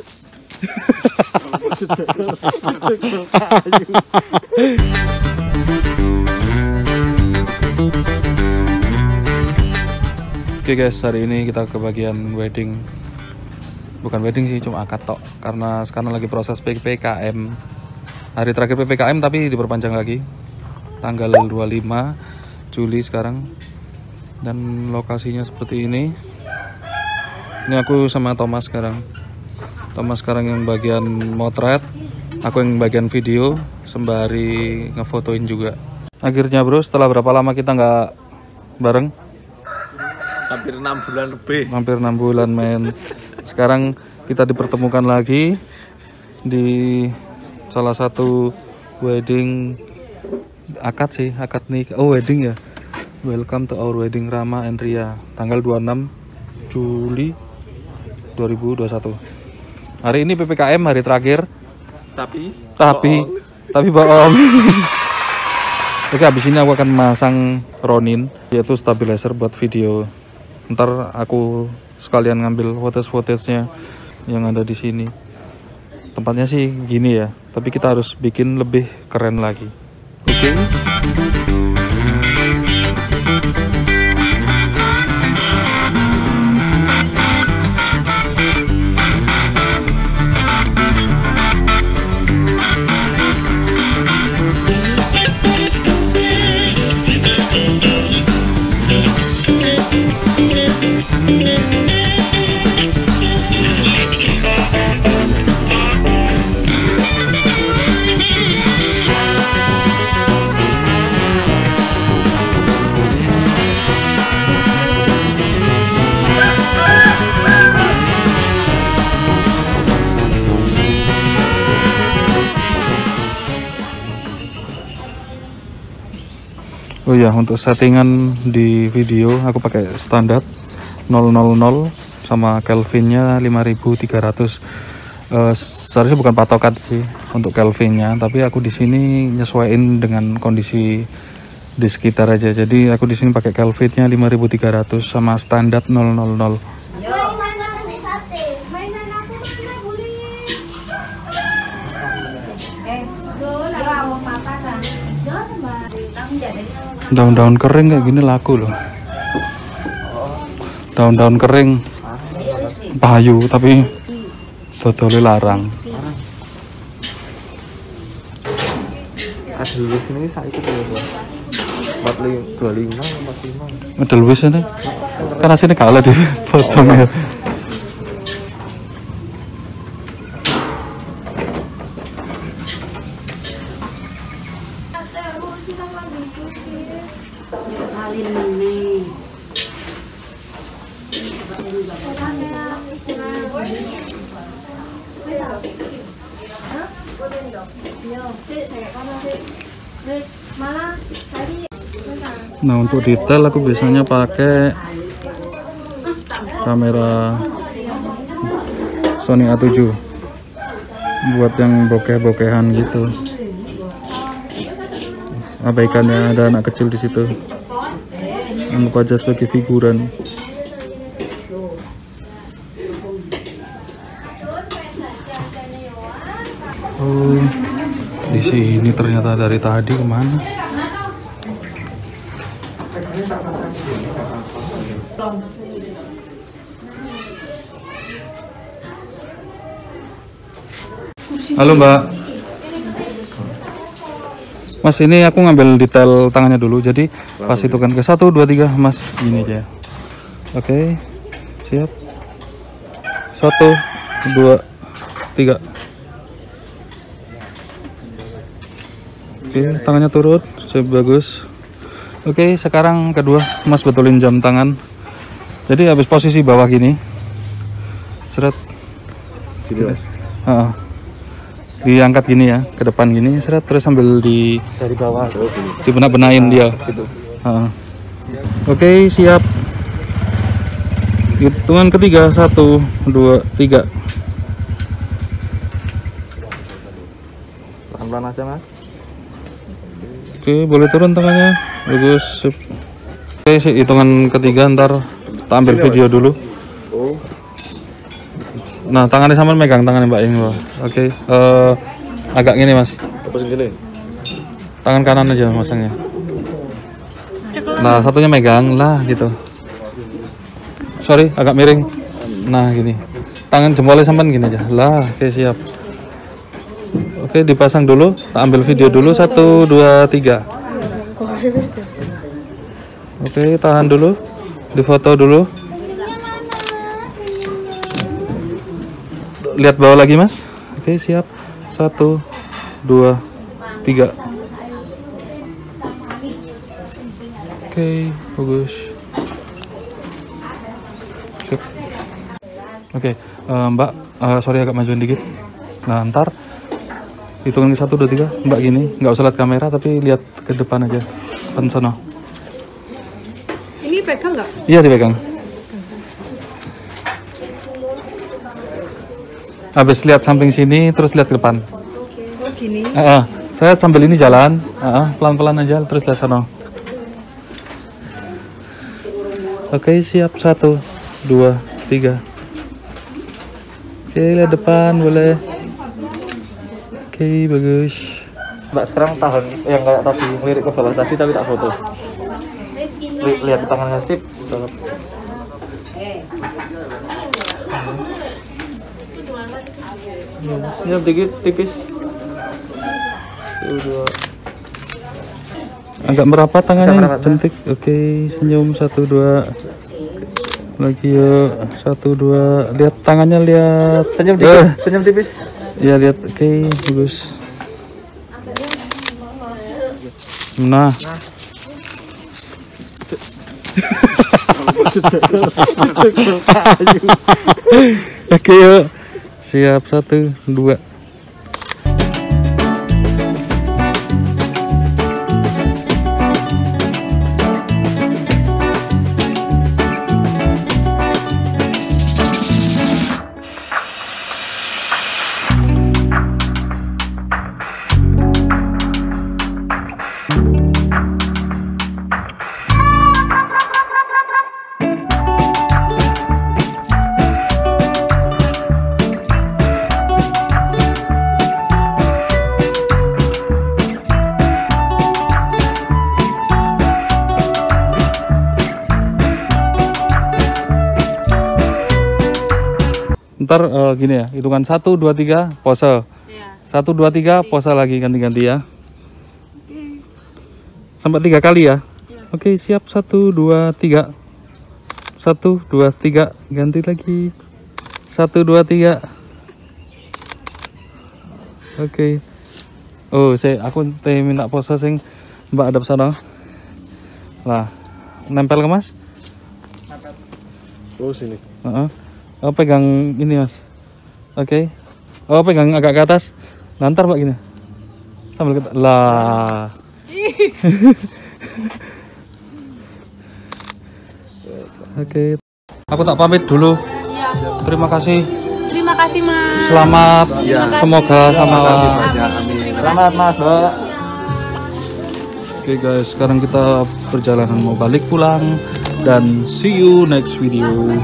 Oke guys, hari ini kita ke bagian wedding. Bukan wedding sih, cuma akad tok. Karena sekarang lagi proses PPKM. Hari terakhir PPKM tapi diperpanjang lagi. Tanggal 25 Juli sekarang. Dan lokasinya seperti ini. Ini aku sama Thomas sekarang. Thomas sekarang yang bagian motret, aku yang bagian video, sembari ngefotoin juga. Akhirnya bro, setelah berapa lama kita nggak bareng? Hampir 6 bulan lebih. Hampir 6 bulan men. Sekarang kita dipertemukan lagi di salah satu wedding, akad sih, akad nikah. Oh wedding ya. Welcome to our wedding Rama and Ria. Tanggal 26 Juli 2021. Hari ini PPKM hari terakhir. Tapi bohong. Oke, habis ini aku akan masang Ronin, yaitu stabilizer buat video. Ntar aku sekalian ngambil footage-nya yang ada di sini. Tempatnya sih gini ya, tapi kita harus bikin lebih keren lagi. Oke. Oh ya, untuk settingan di video aku pakai standar 000 sama Kelvinnya 5300. Seharusnya bukan patokan sih untuk Kelvinnya, tapi aku di sini nyesuaiin dengan kondisi di sekitar aja. Jadi aku di sini pakai Kelvinnya 5300 sama standar 000. Daun-daun kering kayak gini laku loh. Daun-daun kering payu tapi dodole larang. Adel wis ini saiki lho. 25. Adel wis ini. Kan asine gak oleh dipotong ya. Nah, untuk detail aku biasanya pakai kamera Sony A7 buat yang bokeh-bokehan gitu. Abaikannya ada anak kecil di situ. Anggap aja sebagai figuran. Oh, di sini ternyata dari tadi kemana? Halo Mbak. Mas, ini aku ngambil detail tangannya dulu. Jadi pas itu kan ke 1, 2, 3 Mas ini aja. Oke, siap. 1, 2, 3. Oke, tangannya turut, bagus. Oke, sekarang kedua Mas betulin jam tangan. Jadi habis posisi bawah gini, seret. Gitu. Diangkat gini ya, ke depan gini, seret, terus sambil di dari bawah dibenah-benahin dia. Gitu. Oke, siap. Hitungan ketiga, 1, 2, 3. Pelan-pelan aja Mas. Oke, boleh turun tangannya, bagus. Oke, hitungan ketiga ntar tampil video dulu. Nah, tangannya sama megang tangannya Mbak Ing. Oke, okay. Agak gini Mas. Terus gini. Tangan kanan aja masangnya. Nah, satunya megang lah gitu. Sorry, agak miring. Nah, gini. Tangan jempolnya sampean gini aja. Lah, oke okay, siap. Oke, okay, dipasang dulu. Kita ambil video dulu 1, 2, 3. Oke, okay, tahan dulu. Difoto dulu. Lihat bawah lagi Mas. Oke, siap. 1, 2, 3. Oke, bagus. Sip. Oke, Mbak, sorry agak majuin dikit. Nah, ntar hitungan 1, 2, 3. Mbak gini, nggak usah lihat kamera tapi lihat ke depan aja. Pensono. Ini pegang nggak? Iya, dipegang. Habis lihat samping sini, terus lihat ke depan. Oh, gini. Saya sambil ini jalan, pelan-pelan aja, terus lihat sana. Oke, siap. 1, 2, 3. Oke, lihat depan boleh. Oke, bagus. Mbak, sekarang tahan yang kayak tadi, lirik ke bawah tadi tapi tak foto. Lihat tangannya sip. Siap, dikit tipis. Agak merapat tangannya, cantik. Oke, senyum. 1, 2. Lagi yuk. 1, 2. Lihat tangannya, lihat. Senyum dikit, senyum tipis. Ya, lihat. Oke, bagus. Nah. Oke, yuk. Siap. 1, 2. Ntar gini ya, hitungan 1, 2, 3 pose. Iya. 1, 2, 3 pose lagi, ganti-ganti ya. Oke. Sampai 3 kali ya. Iya. Oke, siap. 1, 2, 3. 1, 2, 3 ganti lagi. 1, 2, 3. Oke. Oh, aku minta pose sing Mbak ada sana. Lah, nempel ke Mas. Oh, sini. Oh, pegang ini Mas. Oke. Okay. Oh, pegang agak ke atas. Lantar Pak gini. Sambil kita lah. Oke. Okay. Aku tak pamit dulu. Ya. Terima kasih. Terima kasih Mas. Selamat. Ya. Semoga sama. Amin. Selamat Mas. Oke, okay, guys, sekarang kita perjalanan mau balik pulang dan see you next video.